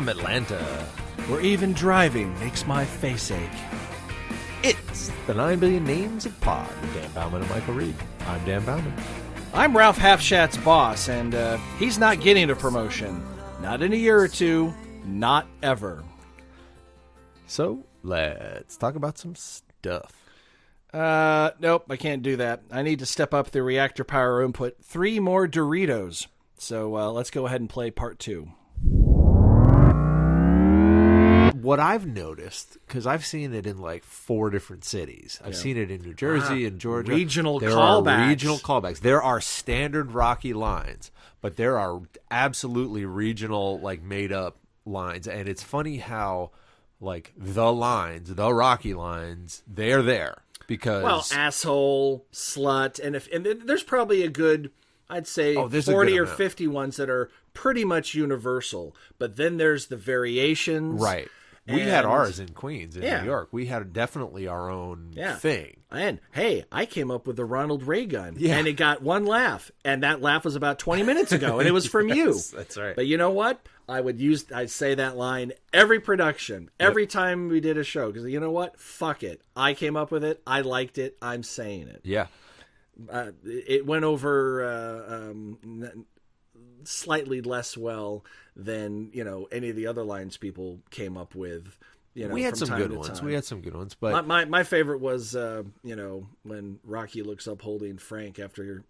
from Atlanta, where even driving makes my face ache. It's the 9 Billion Names of Pod with Dan Bauman and Michael Reed. I'm Dan Bauman. I'm Ralph Hafshat's boss, and he's not getting a promotion. Not in a year or two. Not ever. So, let's talk about some stuff. Nope, I can't do that. I need to step up the reactor power input. 3 more Doritos. So, let's go ahead and play part 2. What I've noticed, because I've seen it in like 4 different cities. I've seen it in New Jersey and Georgia. Regional callbacks. There are standard Rocky lines, but there are absolutely regional, like, made up lines. And it's funny how, like, the lines, the Rocky lines, they're there because, well, asshole, slut, and there's probably a good, I'd say, 40 or 50 ones that are pretty much universal. But then there's the variations, right? We had ours in Queens, in New York. We had definitely our own thing. And, hey, I came up with the Ronald Reagan, and it got 1 laugh. And that laugh was about 20 minutes ago, and it was from you. That's right. But you know what? I'd say that line every production, every time we did a show. Because you know what? Fuck it. I came up with it. I liked it. I'm saying it. Yeah. It went over slightly less well than, you know, any of the other lines people came up with. You know, we had some good ones. We had some good ones, but my favorite was you know, when Rocky looks up holding Frank after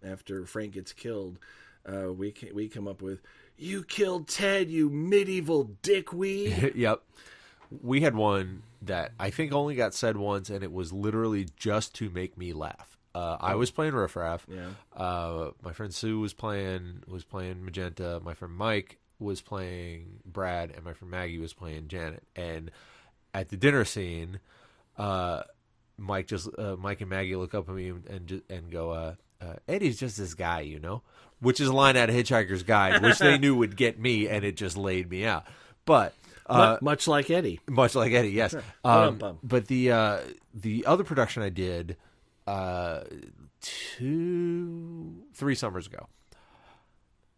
Frank gets killed. We come up with, "You killed Ted, you medieval dickweed." Yep. We had one that I think only got said once, and it was literally just to make me laugh. I was playing Riff Raff. Yeah. My friend Sue was playing Magenta. My friend Mike was playing Brad, and my friend Maggie was playing Janet. And at the dinner scene, Mike and Maggie look up at me and go, "Eddie's just this guy, you know," which is a line out of Hitchhiker's Guide, which they knew would get me, and it just laid me out. But much like Eddie, yes. Sure. But the other production I did, 2, 3 summers ago,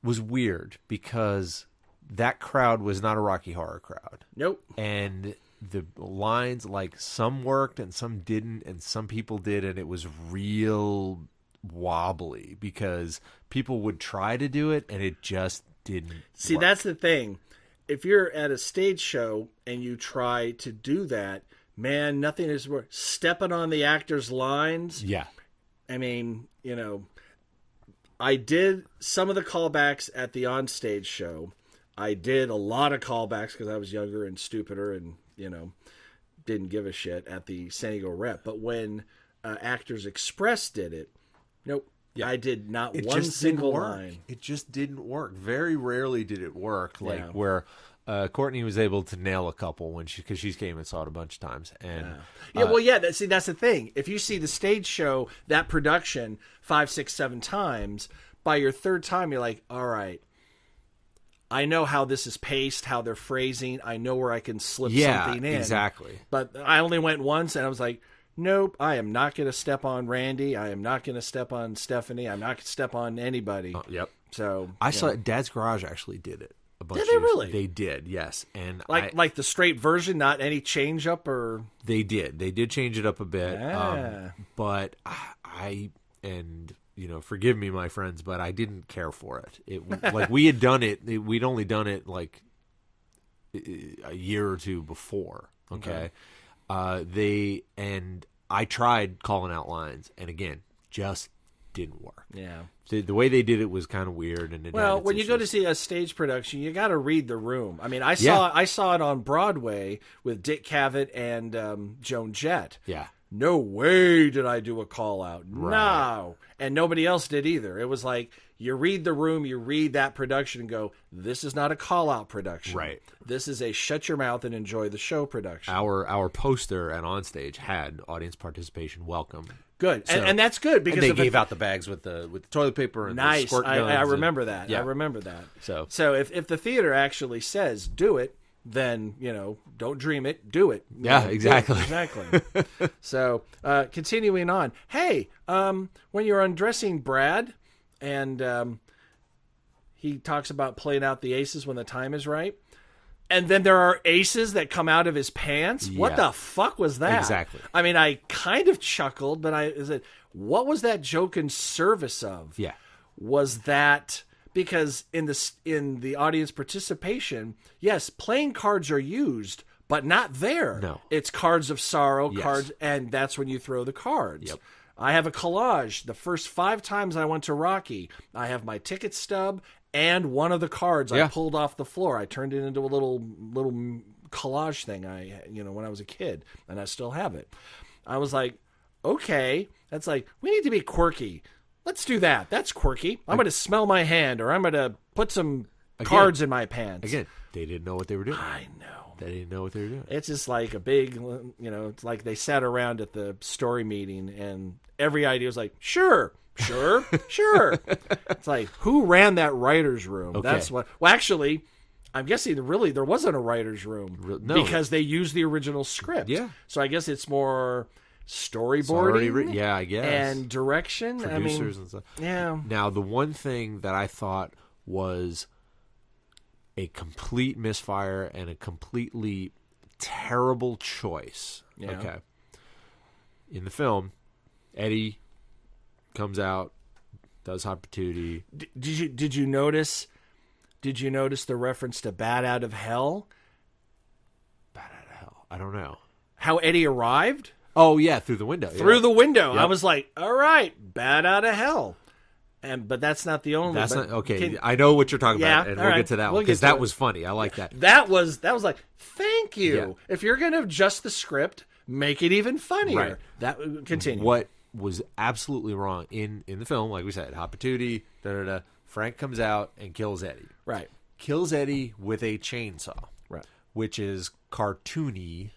was weird because that crowd was not a Rocky Horror crowd. Nope. And the lines, like, some worked and some didn't, and some people did, and it was real wobbly because people would try to do it and it just didn't work. That's the thing. If you're at a stage show and you try to do that, man, nothing is worth stepping on the actors' lines. Yeah. I mean, you know, I did some of the callbacks at the onstage show. I did a lot of callbacks because I was younger and stupider and, you know, didn't give a shit at the San Diego Rep. But when Actors Express did it, nope. Yeah. I did not one single line. It just didn't work. Very rarely did it work, like where... Courtney was able to nail a couple when she came and saw it a bunch of times. And that's the thing. If you see the stage show, that production, 5, 6, 7 times, by your 3rd time, you're like, all right, I know how this is paced, how they're phrasing. I know where I can slip something in. Exactly. But I only went once and I was like, nope, I am not going to step on Randy. I am not going to step on Stephanie. I'm not going to step on anybody. Yep. So I saw it. Dad's Garage actually did it. Did they really? They did, yes. And like the straight version, not any change up, or they did change it up a bit. Yeah. But I and, you know, forgive me, my friends, but I didn't care for it. It like we had done it. We'd only done it like a year or 2 before. Okay. They and I tried calling out lines, and again, just didn't work. Yeah. The way they did it was kind of weird, and when you go to see a stage production, you got to read the room. I mean, I saw it on Broadway with Dick Cavett and Joan Jett. Yeah, no way did I do a call out. Right. No, and nobody else did either. It was like you read the room, you read that production, and go, this is not a call out production. Right. This is a shut your mouth and enjoy the show production. Our poster at Onstage had audience participation welcome. Good, so, and that's good because they gave out the bags with the toilet paper and the squirt guns. I remember that. Yeah. I remember that. So if the theater actually says do it, then, you know, don't dream it, do it. Yeah, exactly, exactly. So continuing on, hey, when you're undressing Brad, and he talks about playing out the aces when the time is right. And then there are aces that come out of his pants. Yeah. What the fuck was that? Exactly. I mean, I kind of chuckled, but what was that joke in service of? Yeah. Was that because in the audience participation, yes, playing cards are used, but not there. No. It's cards of sorrow, yes. Cards, and that's when you throw the cards. Yep. I have a collage. The first 5 times I went to Rocky, I have my ticket stub and one of the cards I pulled off the floor. I turned it into a little collage thing when I was a kid, and I still have it. I was like, okay, that's like, we need to be quirky. Let's do that. That's quirky. I'm going to smell my hand, or I'm going to put some cards in my pants. Again, they didn't know what they were doing. I know. They didn't know what they were doing. It's just like a big, it's like they sat around at the story meeting, and every idea was like, sure. It's like, who ran that writer's room? Okay. That's what. Well, actually, I'm guessing really there wasn't a writer's room because they used the original script. Yeah. So I guess it's more storyboarding. I guess. And direction. Producers and stuff. Yeah. Now, the one thing that I thought was a complete misfire and a completely terrible choice. Yeah. Okay. In the film, Eddie comes out, does Hot Patootie. Did you notice the reference to Bat Out of Hell? Bat Out of Hell. I don't know. How Eddie arrived? Oh yeah, through the window. Through the window. Yep. I was like, all right, Bat Out of Hell. But that's not the only. That's not okay. I know what you're talking about, and we'll get to that one because that was funny. I like that. That was like, thank you. Yeah. If you're going to adjust the script, make it even funnier. Right. That continue. What was absolutely wrong in the film, like we said, Hot Patootie, Frank comes out and kills Eddie. Right. Kills Eddie with a chainsaw. Right. Which is cartoony.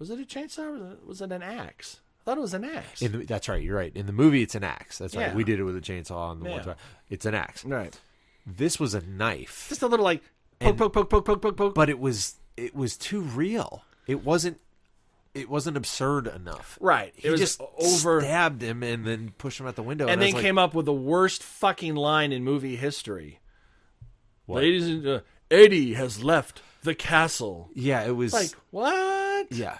Was it a chainsaw or was it an axe? I thought it was an axe. That's right. You're right. In the movie, it's an axe. That's right. We did it with a chainsaw on the one time. It's an axe. Right. This was a knife. Just a little like poke. But it was too real. It wasn't absurd enough. Right. He just stabbed him and then pushed him out the window. And then came up with the worst fucking line in movie history. What? Ladies and gentlemen, Eddie has left the castle. Yeah, it was... Like, what? Yeah.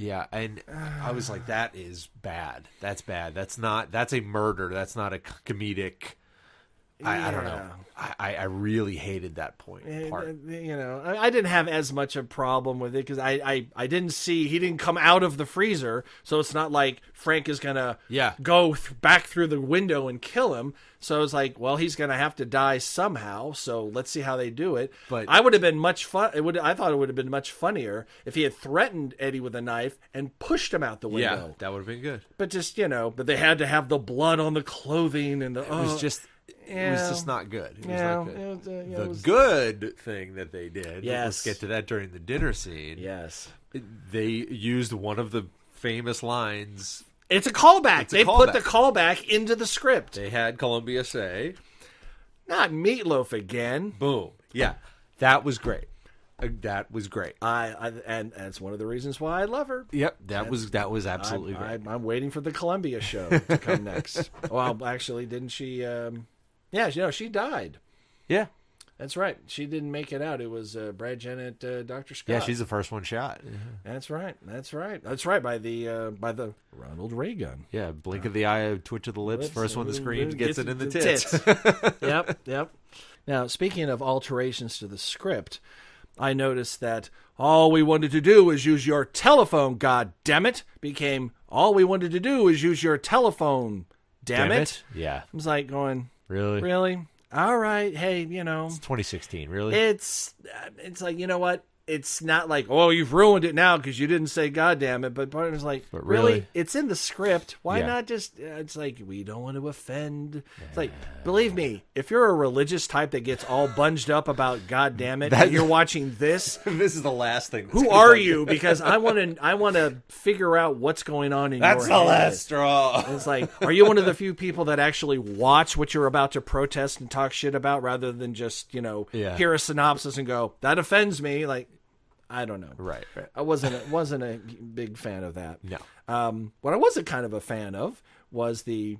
Yeah, and I was like, that is bad. That's bad. That's not... That's a murder. That's not a comedic... I don't know. I really hated that part. I didn't have as much a problem with it because I didn't see he didn't come out of the freezer, so it's not like Frank is gonna go back through the window and kill him. So it's like, well, he's gonna have to die somehow. So let's see how they do it. But I would have been much fun. I thought it would have been much funnier if he had threatened Eddie with a knife and pushed him out the window. Yeah, that would have been good. But just but they had to have the blood on the clothing and it was just. It was just not good. It was not good. The good thing that they did, let's get to that during the dinner scene. Yes. They used one of the famous lines. It's a callback. They put the callback into the script. They had Columbia say, not meatloaf again. Boom. Yeah. That was great. And that's one of the reasons why I love her. Yep, that was absolutely great. I'm waiting for the Columbia show to come next. Well, actually, didn't she? She died. Yeah, that's right. She didn't make it out. It was Brad, Janet, Dr. Scott. Yeah, she's the first one shot. Yeah. That's right. By the Ronald Reagan. Yeah, blink of the eye, twitch of the lips. First one to scream gets it in the tits. Yep. Now, speaking of alterations to the script. I noticed that all we wanted to do was use your telephone, goddammit, became all we wanted to do is use your telephone, damn it. Yeah. I was like going, Really? All right. Hey, It's 2016, really? It's like, you know what? It's not like, oh, you've ruined it now because you didn't say goddamn it. But part of it's like, really? It's in the script. Why not just, it's like, we don't want to offend. Yeah. It's like, believe me, if you're a religious type that gets all bunged up about goddamn it, and you're watching this. This is the last thing. Who are you? Because I want to figure out what's going on in your head. That's the last straw. It's like, are you one of the few people that actually watch what you're about to protest and talk shit about rather than just, hear a synopsis and go, that offends me. Like, I don't know. Right. I wasn't a big fan of that. No. What I wasn't kind of a fan of was the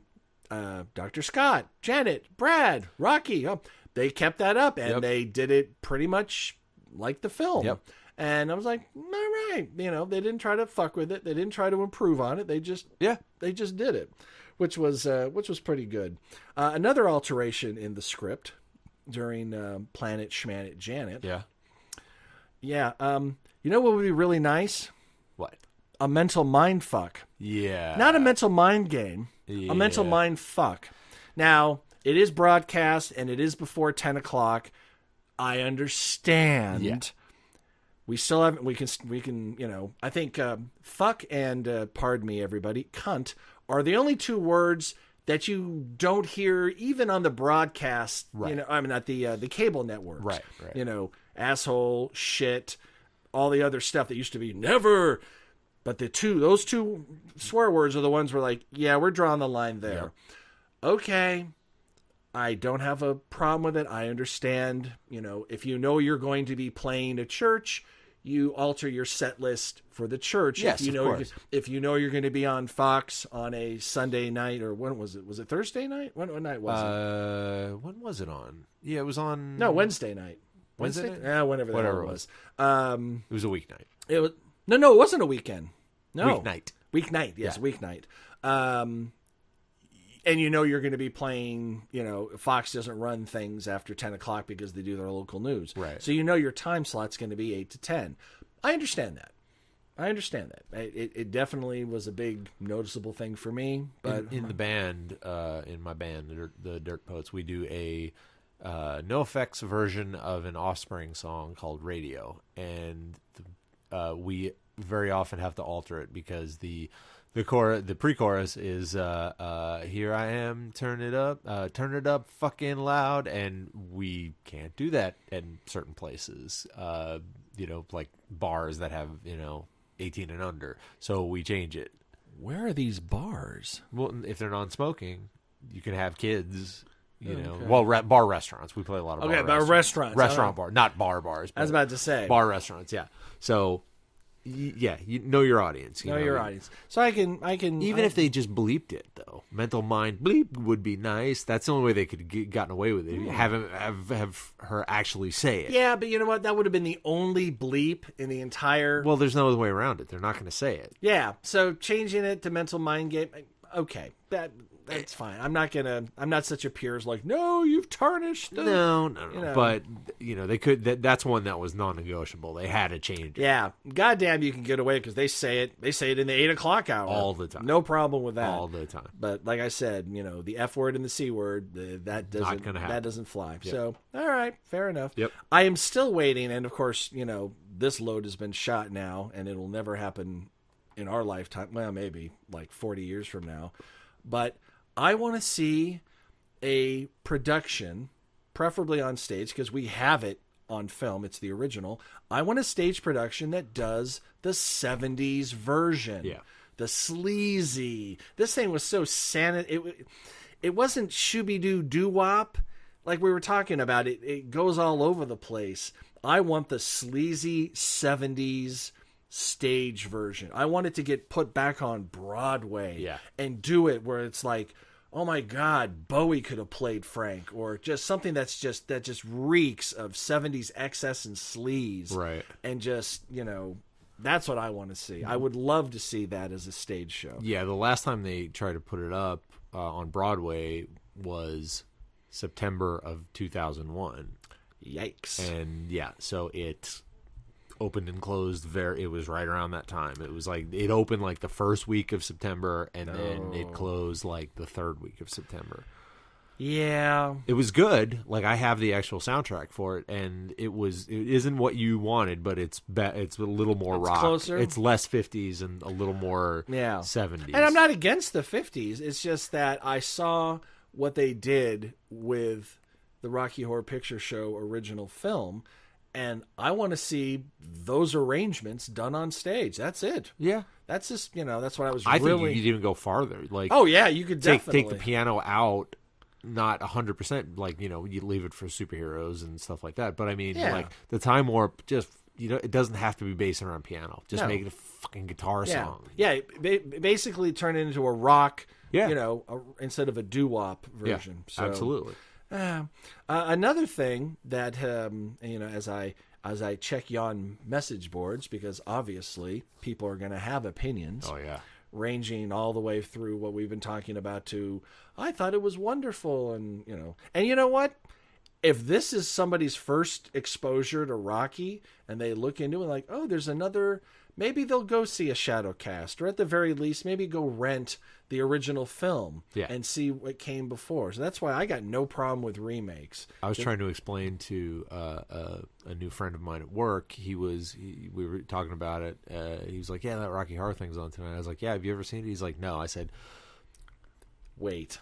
Dr. Scott, Janet, Brad, Rocky. They kept that up, and they did it pretty much liked the film. Yep. And I was like, all right. You know, they didn't try to fuck with it. They didn't try to improve on it. They just, they just did it, which was pretty good. Another alteration in the script during Planet Schmanet Janet. Yeah. Yeah. You know what would be really nice? What? A mental mind fuck. Yeah. Not a mental mind game. Yeah. A mental mind fuck. Now, it is broadcast and it is before 10 o'clock. I understand. Yeah. We still haven't, we can, you know, I think fuck and, pardon me, everybody, cunt are the only two words that you don't hear even on the broadcast, right. You know, I mean, at the cable networks, right. You know, asshole, shit, all the other stuff that used to be never, but those two swear words are the ones we're like, yeah, we're drawing the line there. Yeah. Okay. I don't have a problem with it. I understand, you know, if you know you're going to be playing a church, you alter your set list for the church. Yes, if you know you're going to be on Fox on a Sunday night, or when was it? Was it Thursday night? What night was it? When was it on? Yeah, it was on. No, Wednesday night. Wednesday? Yeah, whatever it was. It was a weeknight. It was no, it wasn't a weekend. No, weeknight. Yes, yeah. Weeknight. And you know you're going to be playing, you know, Fox doesn't run things after 10 o'clock because they do their local news. Right. So you know your time slot's going to be 8 to 10. I understand that. It definitely was a big noticeable thing for me. But in the band, in my band, the Dirt Poets, we do a no effects version of an Offspring song called Radio. And we very often have to alter it because the pre-chorus is "Here I am, turn it up, fucking loud," and we can't do that in certain places, you know, like bars that have 18 and under. So we change it. Where are these bars? Well, if they're non-smoking, you can have kids. Bar restaurants. We play a lot of bars, not bars. I was about to say bar restaurants. Yeah, so. Yeah, you know your audience. Audience. So I can. Even if they just bleeped it, though, mental mind bleep would be nice. That's the only way they could have gotten away with it. Have her actually say it. Yeah, but you know what? That would have been the only bleep in the entire. Well, there's no other way around it. They're not going to say it. Yeah. So changing it to mental mind game. Okay, that's fine. I'm not such a pure as like, no, you've tarnished. No. You know. But you know, they could. That's one that was non-negotiable. They had to change it. Yeah. Goddamn, you can get away because they say it. They say it in the 8 o'clock hour all the time. No problem with that. All the time. But like I said, you know, the F word and the C word that doesn't fly. Yep. So all right, fair enough. Yep. I am still waiting, and of course, you know, this load has been shot now, and it'll never happen in our lifetime. Well, maybe like 40 years from now, but. I want to see a production, preferably on stage, because we have it on film. It's the original. I want a stage production that does the 70s version. Yeah. The sleazy. This thing was so it wasn't shooby-doo doo-wop like we were talking about. It goes all over the place. I want the sleazy 70s stage version. I want it to get put back on Broadway and do it where it's like, oh my God, Bowie could have played Frank, or just something that just reeks of 70s excess and sleaze. Right. And just, you know, that's what I want to see. I would love to see that as a stage show. Yeah. The last time they tried to put it up on Broadway was September of 2001. Yikes. And yeah, so it opened and closed it was right around that time. It was like, it opened like the first week of September and then it closed like the third week of September. Yeah. It was good. Like I have the actual soundtrack for it, and it isn't what you wanted, but it's a little more rock. Closer. It's less 50s and a little more 70s. And I'm not against the 50s. It's just that I saw what they did with the Rocky Horror Picture Show original film, and I want to see those arrangements done on stage. That's it. Yeah. That's just, you know, that's what I was I think you could even go farther. Like, oh, yeah, you could take the piano out, not 100%. Like, you know, you leave it for superheroes and stuff like that. But, I mean, like, the Time Warp just, you know, it doesn't have to be based around piano. Just make it a fucking guitar song. Yeah, basically turn it into a rock, you know, instead of a doo-wop version. Yeah, so, absolutely. Another thing that, you know, as I as I check yon message boards, because obviously people are going to have opinions. Oh, yeah. Ranging all the way through what we've been talking about to, I thought it was wonderful. And you know what? If this is somebody's first exposure to Rocky and they look into it like, oh, there's another, maybe they'll go see a shadow cast, or at the very least, maybe go rent the original film and see what came before. So that's why I got no problem with remakes. I was trying to explain to a new friend of mine at work. We were talking about it. He was like, yeah, that Rocky Horror thing's on tonight. I was like, yeah, have you ever seen it? He's like, no. I said, wait.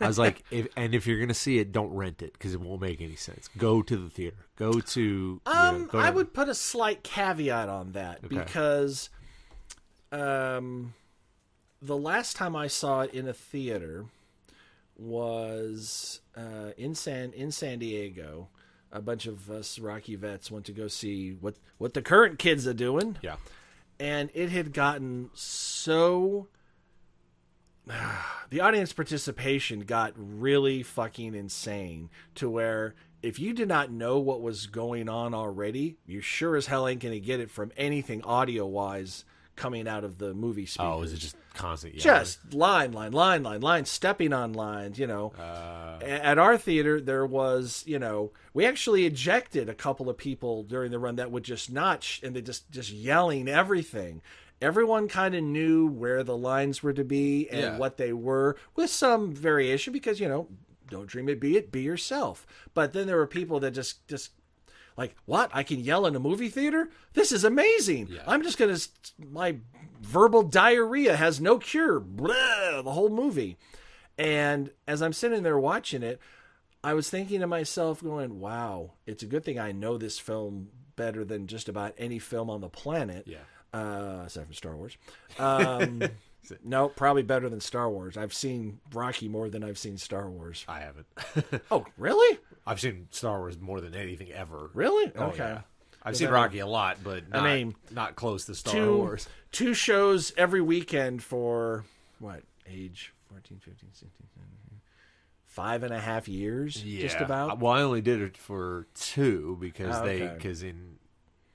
I was like, if you're going to see it, don't rent it because it won't make any sense. Go to the theater. Go to... I would put a slight caveat on that because... The last time I saw it in a theater was in San Diego. A bunch of us Rocky vets went to go see what the current kids are doing. Yeah. And it had gotten so... the audience participation got really fucking insane to where if you did not know what was going on already, you sure as hell ain't going to get it from anything audio-wise coming out of the movie speakers. Oh, is it just constant? Yeah. Just line, stepping on lines, At our theater, there was, we actually ejected a couple of people during the run that would just not, and they just yelling everything. Everyone kind of knew where the lines were to be and what they were, with some variation because, don't dream it, be yourself. But then there were people that just like, what? I can yell in a movie theater? This is amazing. Yeah. I'm just going to... My verbal diarrhea has no cure. Blah, the whole movie. And as I'm sitting there watching it, I was thinking to myself going, wow, it's a good thing I know this film better than just about any film on the planet. Yeah. Aside from Star Wars. No, probably better than Star Wars. I've seen Rocky more than I've seen Star Wars. I haven't. Oh, really? I've seen Star Wars more than anything ever. Really? Oh, okay. Yeah. I've seen Rocky a lot, but not close to Star Wars. Two shows every weekend for, what, age 14, 15, 16, 17, 5.5 years, just about? Well, I only did it for two because in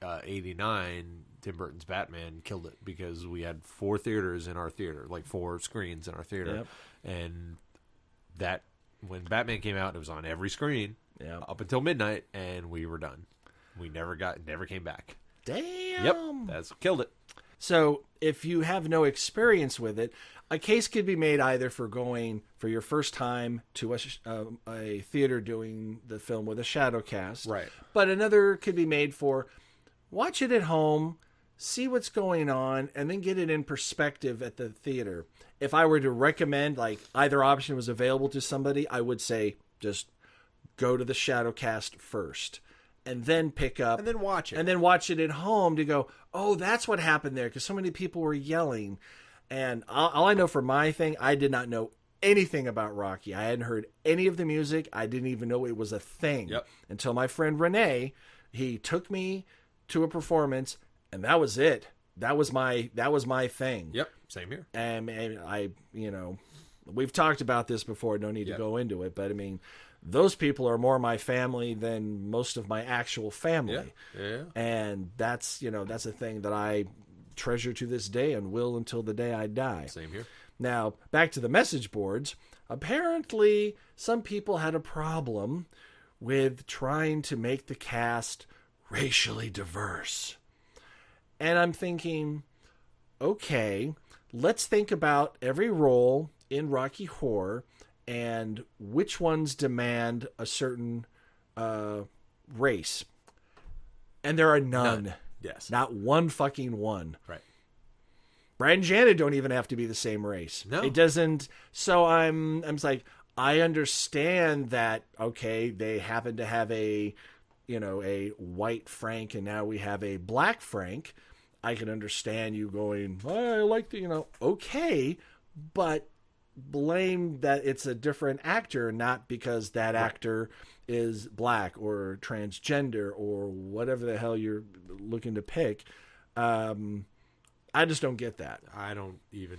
89... Tim Burton's Batman killed it because we had four screens in our theater. Yep. And that when Batman came out, it was on every screen up until midnight, and we were done. We never came back. Damn. Yep, that's killed it. So if you have no experience with it, a case could be made either for going for your first time to a theater doing the film with a shadow cast. Right. But another could be made for watch it at home, see what's going on, and then get it in perspective at the theater. If I were to recommend, either option was available to somebody, I would say just go to the Shadowcast first and then pick up. And then watch it. And then watch it at home to go, oh, that's what happened there because so many people were yelling. And all I know for my thing, I did not know anything about Rocky. I hadn't heard any of the music. I didn't even know it was a thing until my friend Renee, he took me to a performance, and that was it. That was my thing. Yep, same here. And I, we've talked about this before. No need to go into it, but I mean, those people are more my family than most of my actual family. Yeah. And that's that's a thing that I treasure to this day and will until the day I die. Same here. Now back to the message boards. Apparently, some people had a problem with trying to make the cast racially diverse. And I'm thinking, okay, let's think about every role in Rocky Horror and which ones demand a certain race. And there are none. Yes. Not one fucking one. Right. Brad and Janet don't even have to be the same race. No. It doesn't. So I'm like, I understand that, okay, they happen to have a white Frank, and now we have a black Frank. I can understand you going, oh, I like the, okay, but blame that it's a different actor, not because that actor is black or transgender or whatever the hell you're looking to pick. I just don't get that. I don't even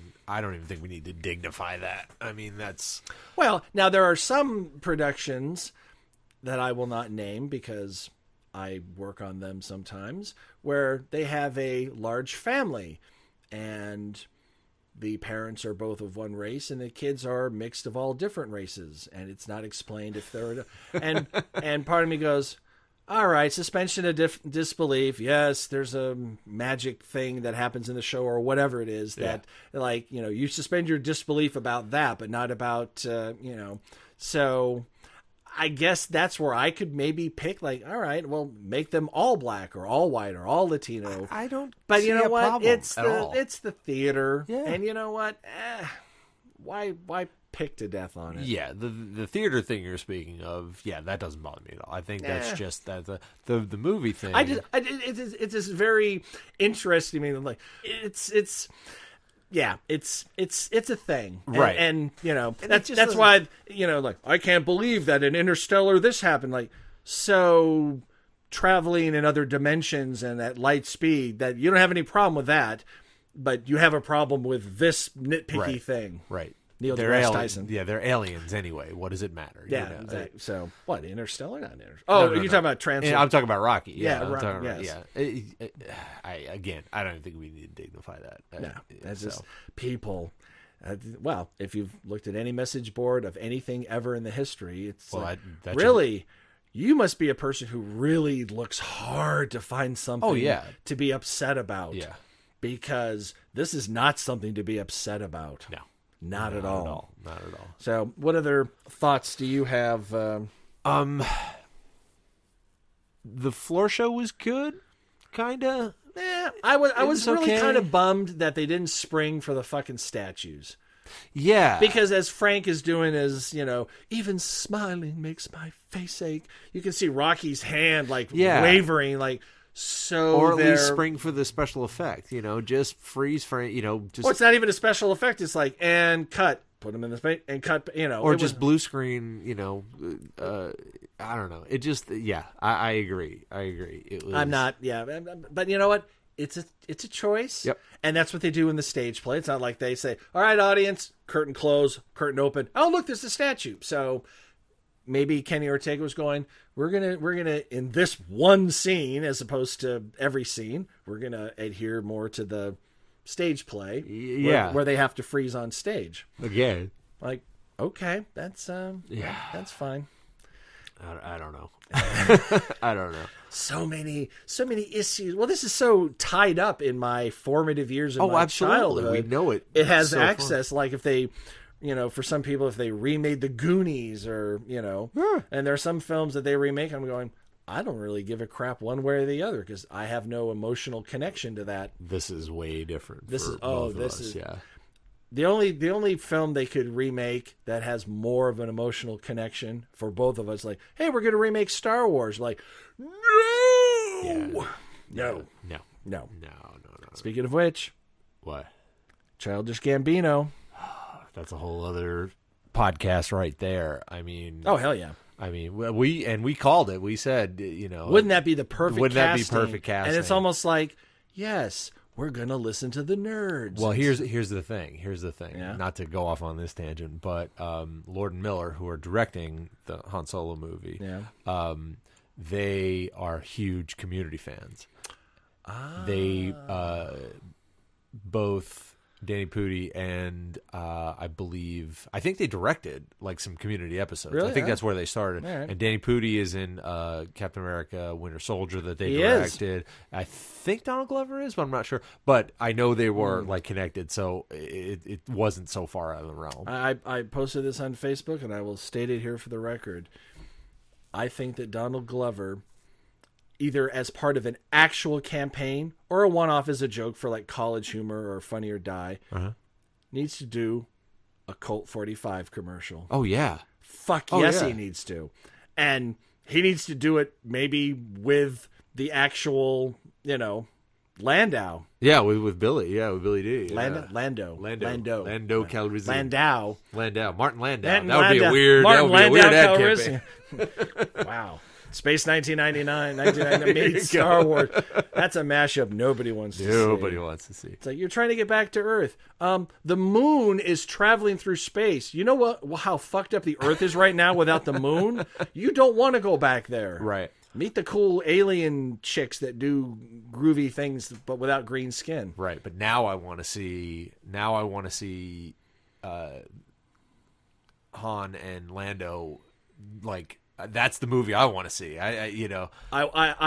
think we need to dignify that. I mean, that's... Well, now there are some productions that I will not name because I work on them sometimes, where they have a large family and the parents are both of one race and the kids are mixed of all different races. And it's not explained if they're, and part of me goes, all right, suspension of disbelief. Yes, there's a magic thing that happens in the show or whatever it is that, like, you know, you suspend your disbelief about that, but not about, you know. So I guess that's where I could maybe pick, like, all right, well, make them all black or all white or all Latino. I don't. But you know what? It's the theater, and you know what? Why pick to death on it? Yeah, the theater thing you're speaking of, yeah, that doesn't bother me at all. I think that's just that the movie thing. It's just very interesting. I mean, like it's. Yeah, it's a thing, right? And you know, and that's why, you know, like, I can't believe that in Interstellar this happened. Like, so traveling in other dimensions and at light speed, that you don't have any problem with that, but you have a problem with this nitpicky thing, right? Neil deGrasse Tyson. Yeah, they're aliens anyway. What does it matter? Yeah, you know? Exactly. So what? Interstellar, not Interstellar. Oh, no, you're talking about Transylvania. Yeah, I'm talking about Rocky. Yeah, Rocky. I don't think we need to dignify that. No, that's just people. Well, if you've looked at any message board of anything ever in the history, it's really. You must be a person who really looks hard to find something to be upset about. Yeah, because this is not something to be upset about. No. Not at all. Not at all. So what other thoughts do you have? The floor show was good, kind of. Yeah, I was really kind of bummed that they didn't spring for the fucking statues. Yeah. Because as Frank is doing his, you know, even smiling makes my face ache. You can see Rocky's hand, like, wavering, like... So or at least spring for the special effect, you know, just freeze frame, you know, just. Well, it's not even a special effect. It's like, and cut, put them in the space and cut, you know, or just blue screen, you know, I don't know. It just, I agree. I agree. It was... I'm not. Yeah. But you know what? It's a choice. Yep. And that's what they do in the stage play. It's not like they say, all right, audience, curtain close, curtain open. Oh, look, there's a statue. So maybe Kenny Ortega was going, we're gonna in this one scene, as opposed to every scene, we're gonna adhere more to the stage play, where they have to freeze on stage again. Like, okay, that's fine. I don't know. I don't know. So many issues. Well, this is so tied up in my formative years of my childhood. We know it. It has so access. Fun. Like if they. You know, for some people, if they remade The Goonies or, you know, and there are some films that they remake, I'm going, I don't really give a crap one way or the other because I have no emotional connection to that. This is way different. The only film they could remake that has more of an emotional connection for both of us, like, hey, we're going to remake Star Wars. Like, no. Speaking of which. What? Childish Gambino. That's a whole other podcast right there. I mean... Oh, hell yeah. I mean, we called it. We said, you know... Wouldn't that be perfect casting? And it's almost like, yes, we're going to listen to the nerds. Well, here's the thing. Yeah. Not to go off on this tangent, but Lord and Miller, who are directing the Han Solo movie, they are huge Community fans. Ah. They both... Danny Pudi and I think they directed like some Community episodes. Really? I think that's where they started. Right. And Danny Pudi is in Captain America: Winter Soldier that they directed. Is. I think Donald Glover is, but I'm not sure. But I know they were like connected, so it wasn't so far out of the realm. I posted this on Facebook, and I will state it here for the record. I think that Donald Glover, either as part of an actual campaign or a one-off as a joke for like College Humor or Funny or Die, needs to do a Colt 45 commercial. Oh yeah. Fuck yes, he needs to. And he needs to do it maybe with the actual, you know, Landau. Yeah, with Billy. Yeah, with Billy D. Yeah. Lando Calrissian. Landau. Martin Landau. That would be a weird ad campaign. Wow. Space 1999 made Star Wars. That's a mashup nobody wants to see. It's like, you're trying to get back to Earth. The moon is traveling through space. You know what? How fucked up the Earth is right now without the moon? You don't want to go back there. Right. Meet the cool alien chicks that do groovy things, but without green skin. Right, but now I want to see. Now I want to see Han and Lando. Like that's the movie I want to see. I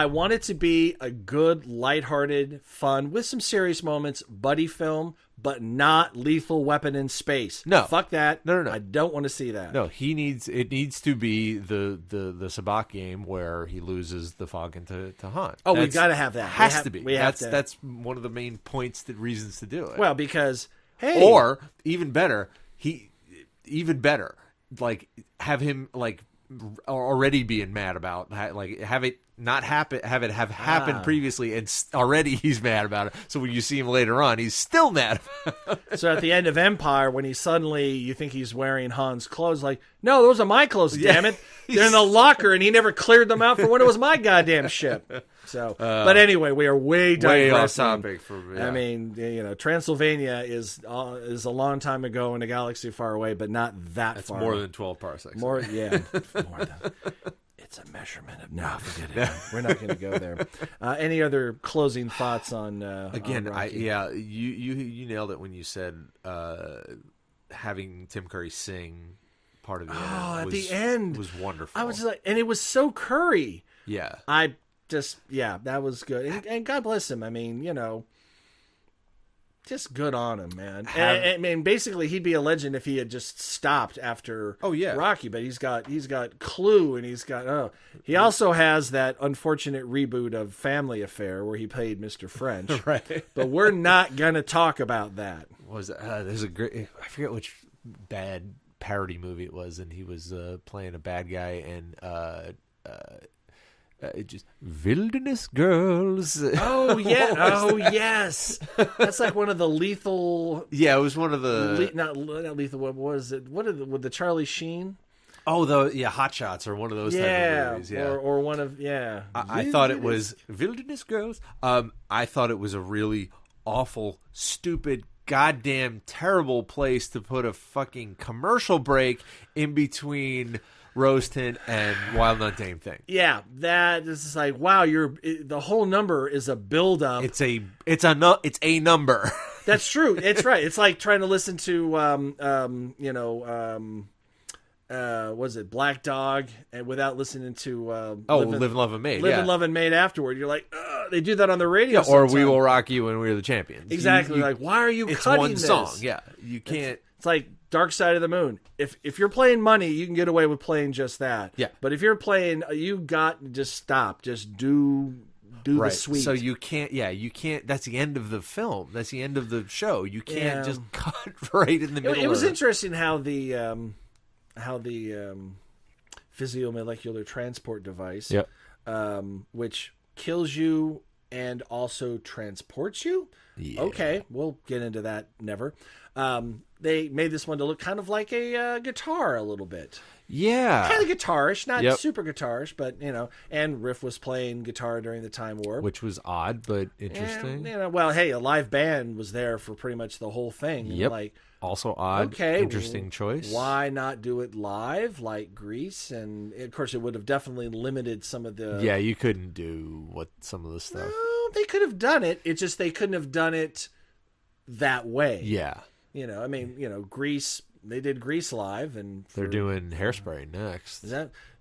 want it to be a good, lighthearted, fun with some serious moments, buddy film, but not Lethal Weapon in space. No, fuck that. No. I don't want to see that. No, it needs to be the Sabacc game where he loses the Falcon to Han. Oh, we got to have that. That's one of the main points, the reasons to do it. Well, because hey, or even better, like have him like already being mad about, like have it not happen, have it have happened previously, and already he's mad about it. So when you see him later on, he's still mad about it. So at the end of Empire, when he suddenly, you think he's wearing Han's clothes, like, no, those are my clothes, damn it. They're in the locker, and he never cleared them out for when it was my goddamn ship. So, but anyway, we are way off topic for me. Yeah. I mean, you know, Transylvania is a long time ago in a galaxy far away, but not that That's far. It's more than 12 parsecs. It's a measurement of forget it. We're not going to go there. Any other closing thoughts on again? On Rocky? You nailed it when you said having Tim Curry sing part of the end was wonderful. I was just like, and it was so Curry. Yeah, that was good, and God bless him. I mean, you know, just good on him, man. And basically, he'd be a legend if he had just stopped after Rocky. But he's got Clue, and he's got he also has that unfortunate reboot of Family Affair where he played Mr. French. Right. But we're not gonna talk about that. What was that? There's a great, I forget which bad parody movie it was, and he was playing a bad guy, and it just Wilderness Girls. Oh yeah, yes. That's like one of the lethal. Yeah, it was one of the not lethal. What was it? What are with the Charlie Sheen? Oh, Hot Shots or one of those type of movies. Yeah, or one of I thought it was Wilderness Girls. I thought it was a really awful, stupid, goddamn, terrible place to put a fucking commercial break in between Rose Tint and Wild and Untamed Thing. Yeah, that is like, wow, the whole number is a build-up. It's a number. That's true. It's right. It's like trying to listen to was it Black Dog, and without listening to Live and Love and Made. And Love and Made afterward. You're like, they do that on the radio. Yeah, or We Will Rock You and We're the Champions. Exactly. Like, why are you cutting one this song? Yeah, you can't. It's like Dark Side of the Moon. If you're playing Money, you can get away with playing just that. Yeah. But if you're playing, you got just stop. Just do right. The sweet. So you can't. Yeah, you can't. That's the end of the film. That's the end of the show. You can't just cut right in the middle. It was interesting how the physiomolecular transport device, which kills you and also transports you. Yeah. Okay, we'll get into that. Never. They made this one to look kind of like a guitar a little bit. Yeah. Kind of guitarish, not super guitarish, but, you know, and Riff was playing guitar during the time warp. Which was odd, but interesting. And, you know, well, hey, a live band was there for pretty much the whole thing. Yep. And like, also odd, interesting choice. Why not do it live like Grease? And, of course, it would have definitely limited some of the... Yeah, you couldn't do some of the stuff. No, they could have done it. It's just they couldn't have done it that way. Yeah. You know, I mean, you know, Grease, they did Grease live. They're doing Hairspray next.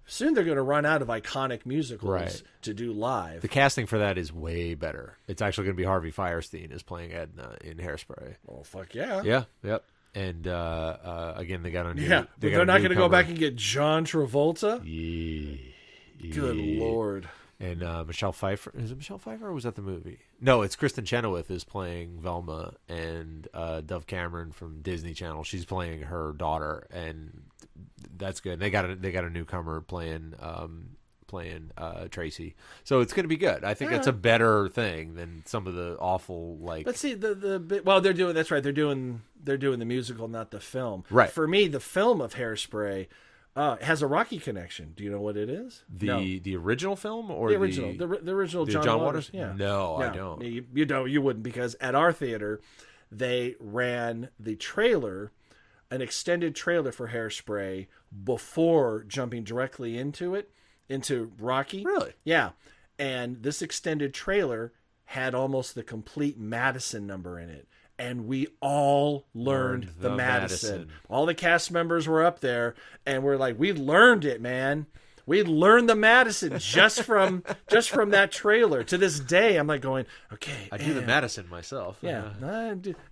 Soon they're going to run out of iconic musicals to do live. The casting for that is way better. It's actually going to be Harvey Fierstein is playing Edna in Hairspray. Oh, fuck yeah. Yeah, yep. And, again, they got a new... Yeah, but they're not going to go back and get John Travolta? Yeah. Good Lord. And Michelle Pfeiffer. Is it Michelle Pfeiffer or was that the movie? No, it's Kristen Chenoweth is playing Velma, and Dove Cameron from Disney Channel, she's playing her daughter, and that's good. And they got a newcomer playing Tracy. So it's going to be good. I think that's a better thing than some of the awful like. But see they're doing the musical, not the film. Right. For me, the film of Hairspray has a Rocky connection. Do you know what it is? The original film or the original John Waters? Yeah. No, I don't. You don't. You wouldn't, because at our theater they ran the trailer, an extended trailer for Hairspray before jumping directly into it. into Rocky. Really? Yeah. And this extended trailer had almost the complete Madison number in it. And we all learned the Madison. All the cast members were up there and we're like, we learned it, man. We learned the Madison just from that trailer. To this day, I'm like going, okay. I do the Madison myself. Yeah.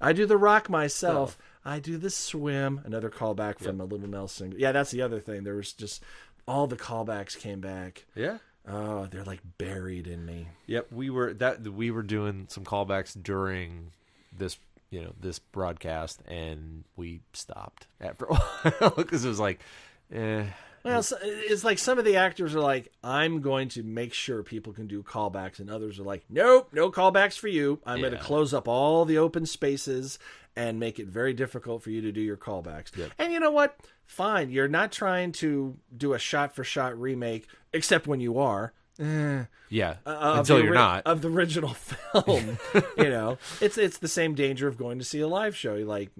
I do the rock myself. I do the swim. Another callback from a Little Nelson. Yeah, that's the other thing. There was just all the callbacks came back. Yeah. Oh, they're like buried in me. Yep, we were doing some callbacks during this this broadcast, and we stopped after a while because it was like, eh. Well, it's like some of the actors are like, I'm going to make sure people can do callbacks. And others are like, nope, no callbacks for you. I'm going to close up all the open spaces and make it very difficult for you to do your callbacks. Yep. And you know what? Fine. You're not trying to do a shot-for-shot remake, except when you are. Yeah, until you're not. Of the original film. It's the same danger of going to see a live show. Like,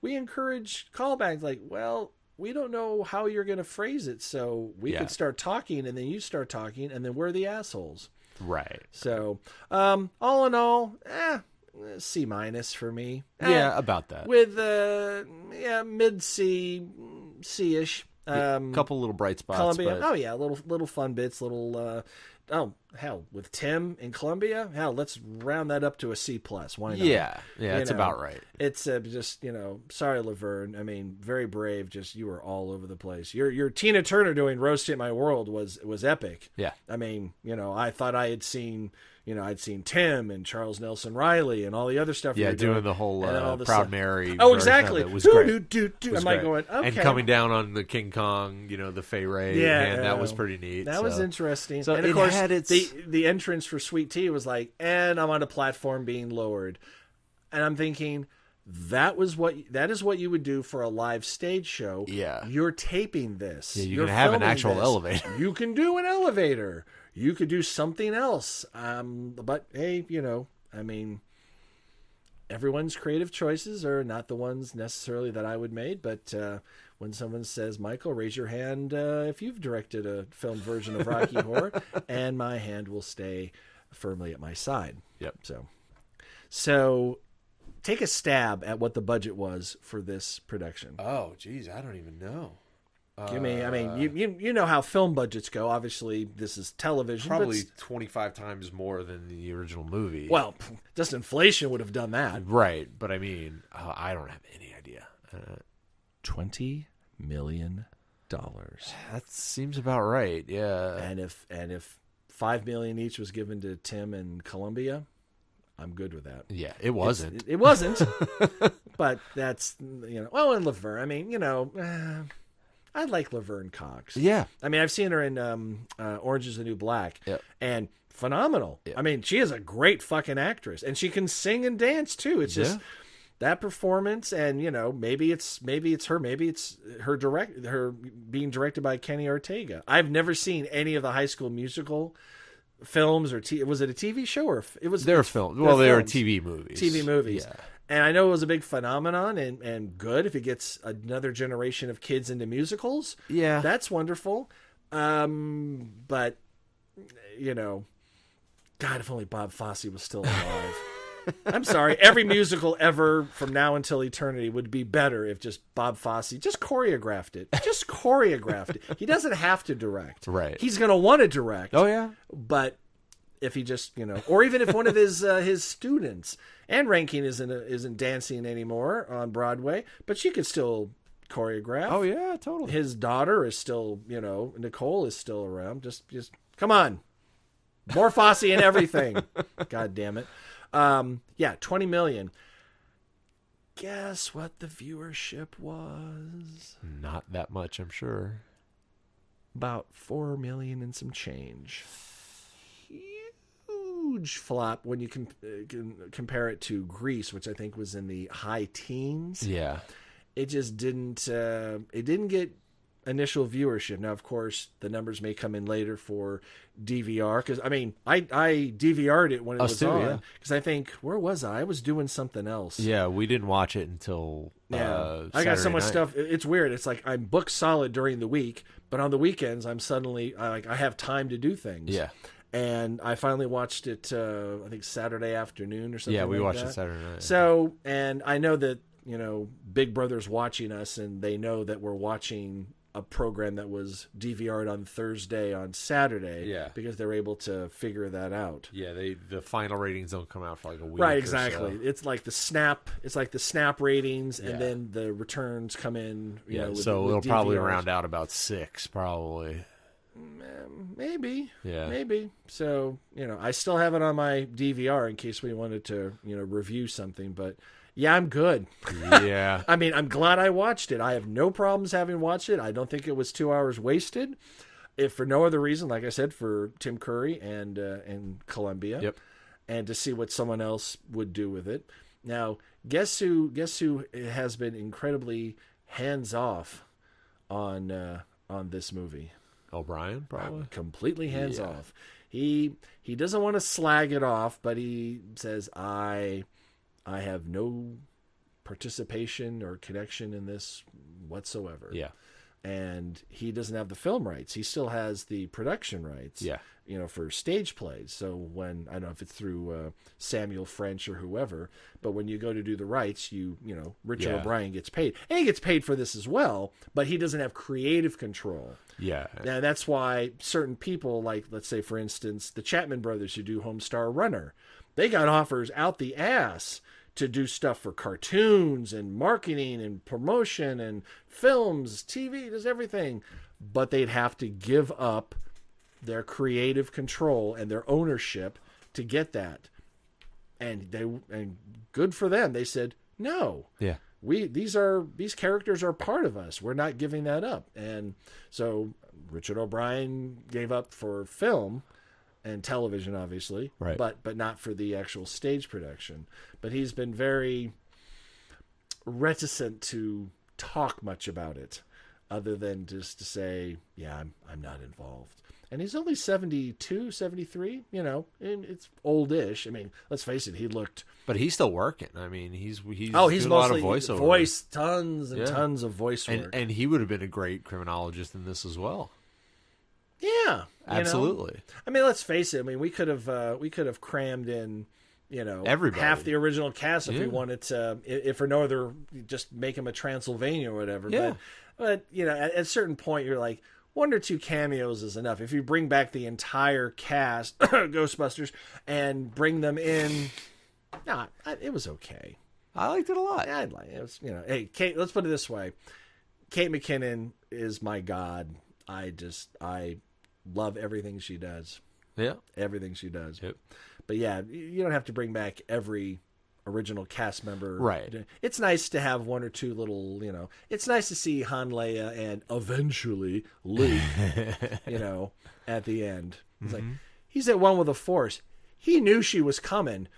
we encourage callbacks. Like, well, we don't know how you're going to phrase it, so we could start talking, and then you start talking, and then we're the assholes. Right. So, all in all, C- for me. Yeah, about that. With, mid-C, C-ish. A couple little bright spots. Columbia. But... Oh, yeah, little fun bits, little... Oh, hell, with Tim in Columbia, hell, let's round that up to a C+. Why not? Yeah, it's about right. It's just, sorry, Laverne. I mean, very brave. Just you were all over the place. Your Tina Turner doing Roast in My World was epic. Yeah. I mean, I thought I had seen, I'd seen Tim and Charles Nelson Riley and all the other stuff. Yeah, we doing the whole Proud Mary. Oh, exactly. Was great. Do. Was great. Going, okay. And coming down on the King Kong, the Fay Wray. Yeah. Man, that was pretty neat. That was interesting. So, and of course, the entrance for Sweet Tea was like, and I'm on a platform being lowered. And I'm thinking, that is what you would do for a live stage show. Yeah. You're taping this. Yeah, you're going to have an actual elevator. You can do an elevator. You could do something else. But, hey, I mean, everyone's creative choices are not the ones necessarily that I would make. But when someone says, Michael, raise your hand if you've directed a film version of Rocky Horror, and my hand will stay firmly at my side. Yep. So take a stab at what the budget was for this production. Oh, geez, I don't even know. You know how film budgets go. Obviously, this is television. Probably 25 times more than the original movie. Well, just inflation would have done that. Right, but I mean, I don't have any idea. $20 million. That seems about right, yeah. And if $5 million each was given to Tim and Columbia, I'm good with that. Yeah, it wasn't. It wasn't, but that's, well, and Laverne, I mean, I like Laverne Cox. Yeah. I mean, I've seen her in Orange is the New Black. Yep. And phenomenal. Yep. I mean, she is a great fucking actress. And she can sing and dance, too. It's just that performance. And, maybe it's her being directed by Kenny Ortega. I've never seen any of the High School Musical films. Was it a TV show? They're films. Well, they were TV movies. TV movies. Yeah. And I know it was a big phenomenon and good if it gets another generation of kids into musicals. Yeah. That's wonderful. But, God, if only Bob Fosse was still alive. I'm sorry. Every musical ever from now until eternity would be better if just Bob Fosse just choreographed it. Just choreographed it. He doesn't have to direct. Right. He's going to want to direct. Oh, yeah. But... if he just, or even if one of his students, Anne Rankin isn't dancing anymore on Broadway, but she could still choreograph. Oh yeah, totally. His daughter is still, Nicole is still around. Just come on, more Fosse and everything. God damn it. Yeah, 20 million. Guess what the viewership was? Not that much, I'm sure. About 4 million and some change. Huge flop when you compare it to Grease, which I think was in the high teens. Yeah, it just didn't. It didn't get initial viewership. Now, of course, the numbers may come in later for DVR, because I mean, I DVR'd it when it was too, on, because I think, where was I? I was doing something else. Yeah, we didn't watch it until I got so much stuff. It's weird. It's like I'm booked solid during the week, but on the weekends, I'm suddenly like I have time to do things. Yeah. And I finally watched it, I think, Saturday afternoon or something. Yeah, we like watched it Saturday night. So, and I know that, you know, Big Brother's watching us, and they know that we're watching a program that was DVR'd on Thursday on Saturday. Yeah. Because they're able to figure that out. Yeah, the final ratings don't come out for like a week. Right, exactly. Or so. It's like the snap. It's like the snap ratings, and then the returns come in. You know, so it'll probably round out about six, probably. Maybe. Yeah. Maybe. So, you know, I still have it on my DVR in case we wanted to, you know, review something. But, yeah, I'm good. Yeah. I mean, I'm glad I watched it. I have no problems having watched it. I don't think it was 2 hours wasted. If for no other reason, like I said, for Tim Curry and Columbia. Yep. And to see what someone else would do with it. Now, guess who has been incredibly hands-off on this movie? O'Brien, probably. Completely hands off. He doesn't want to slag it off, but he says, I have no participation or connection in this whatsoever. Yeah. And he doesn't have the film rights. He still has the production rights. Yeah. You know, for stage plays. So when, I don't know if it's through Samuel French or whoever, but when you go to do the rights, you know, Richard O'Brien gets paid. And he gets paid for this as well, but he doesn't have creative control. Yeah. Now that's why certain people, like, let's say, for instance, the Chapman brothers who do Homestar Runner, they got offers out the ass to do stuff for cartoons and marketing and promotion and films, TV, does everything. But they'd have to give up their creative control and their ownership to get that. And good for them. They said, no. Yeah. These characters are part of us. We're not giving that up. And so Richard O'Brien gave up for film and television, obviously, right, but not for the actual stage production. But he's been very reticent to talk much about it, other than just to say, yeah, I'm not involved. And he's only 72, 73, you know, and it's oldish. I mean, let's face it, he looked. But he's still working. I mean, he's doing mostly a lot of voiceover. Voice, tons and tons of voice work. And he would have been a great criminologist in this as well. Yeah, absolutely. Know? I mean, let's face it. I mean, we could have crammed in, you know, everybody, half the original cast if we wanted to, if for no other, just make him a Transylvania or whatever. Yeah. But you know, at a certain point, you're like, one or two cameos is enough. If you bring back the entire cast, Ghostbusters, and bring them in, it was okay. I liked it a lot. Yeah, it was, you know, hey, Kate. Let's put it this way: Kate McKinnon is my god. I love everything she does. Yeah. Everything she does. Yep. But yeah, you don't have to bring back every original cast member. Right. It's nice to have one or two little, you know, it's nice to see Han, Leia, and eventually Luke, you know, at the end. It's like, he's at one with the Force. He knew she was coming.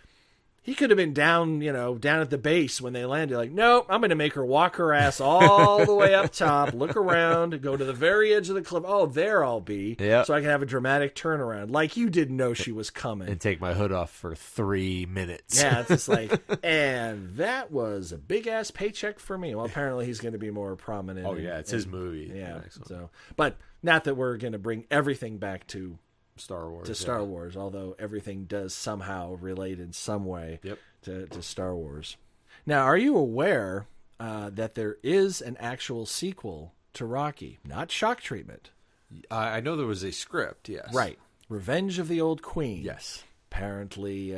He could have been down, you know, down at the base when they landed. Like, no, I'm going to make her walk her ass all the way up top, look around, go to the very edge of the cliff. Oh, there I'll be. Yep. So I can have a dramatic turnaround. Like, you didn't know she was coming. And take my hood off for 3 minutes. Yeah, it's just like, and that was a big-ass paycheck for me. Well, apparently he's going to be more prominent. Oh, yeah, it's his movie. Yeah. So, but not that we're going to bring everything back to Star Wars. To Star Wars, although everything does somehow relate in some way to Star Wars. Now, are you aware that there is an actual sequel to Rocky? Not shock treatment. I know there was a script, yes. Right. Revenge of the Old Queen. Yes. Apparently,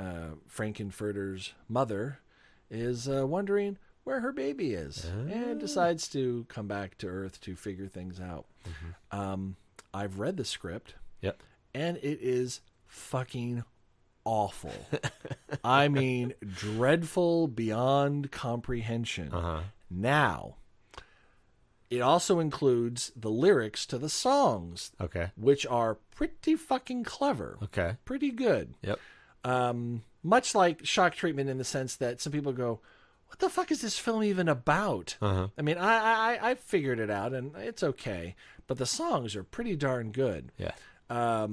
Frankenfurter's mother is wondering where her baby is and decides to come back to Earth to figure things out. Mm-hmm. I've read the script, and it is fucking awful. I mean, dreadful beyond comprehension. Now, it also includes the lyrics to the songs, which are pretty fucking clever. Okay. Pretty good. Much like shock treatment in the sense that some people go, what the fuck is this film even about? Uh-huh. I mean, I figured it out, and it's okay. But the songs are pretty darn good. Yeah.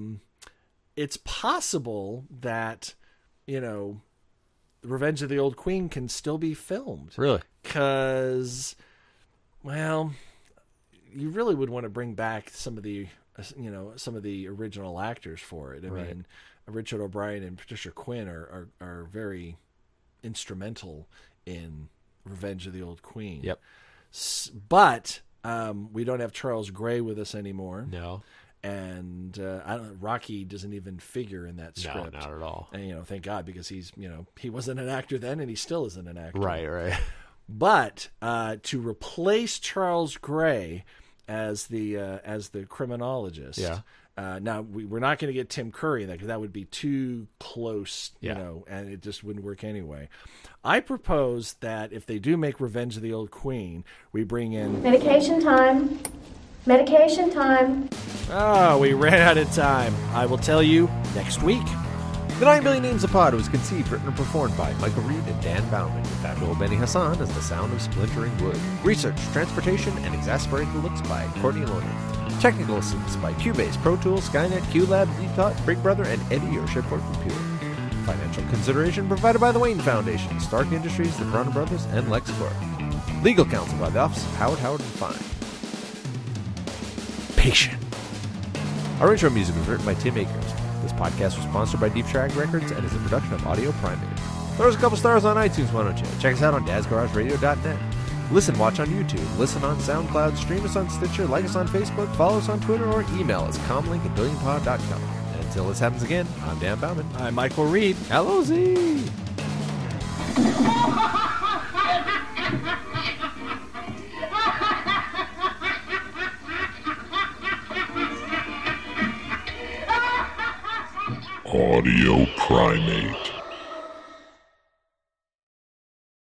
It's possible that, you know, Revenge of the Old Queen can still be filmed. Really? Because, well, you really would want to bring back some of the, you know, some of the original actors for it. I right. mean, Richard O'Brien and Patricia Quinn are very instrumental in Revenge of the Old Queen. Yep. But we don't have Charles Gray with us anymore. No. And Rocky doesn't even figure in that script. No, not at all. And, you know, thank God, because he's, you know, he wasn't an actor then, and he still isn't an actor. Right, right. But to replace Charles Gray as the criminologist. Yeah. Now we're not going to get Tim Curry in that, because that would be too close, you yeah. know, and it just wouldn't work anyway. I propose that if they do make Revenge of the Old Queen, we bring in medication time. Medication time. Oh, we ran out of time. I will tell you next week. The 9 Billion Names of Pod was conceived, written, and performed by Michael Reed and Dan Bauman, with Abdul Benny Hassan as the sound of splintering wood. Research, transportation, and exasperated looks by Courtney Lorner. Technical assistance by Cubase, Pro Tools, Skynet, QLab, VTOT, Big Brother, and Eddie, your shipboard computer. Financial consideration provided by the Wayne Foundation, Stark Industries, the Brown Brothers, and LexCorp. Legal counsel by the Office of Howard, and Fine. Our intro music was written by Tim Akers. This podcast was sponsored by Deep Track Records and is a production of Audio Primate. Throw us a couple stars on iTunes, why don't you? Check us out on DazGarageRadio.net. Listen, watch on YouTube, listen on SoundCloud, stream us on Stitcher, like us on Facebook, follow us on Twitter, or email us comlink@billionpod.com. And until this happens again, I'm Dan Bauman. I'm Michael Reed. L-O-Z! Audio Primate.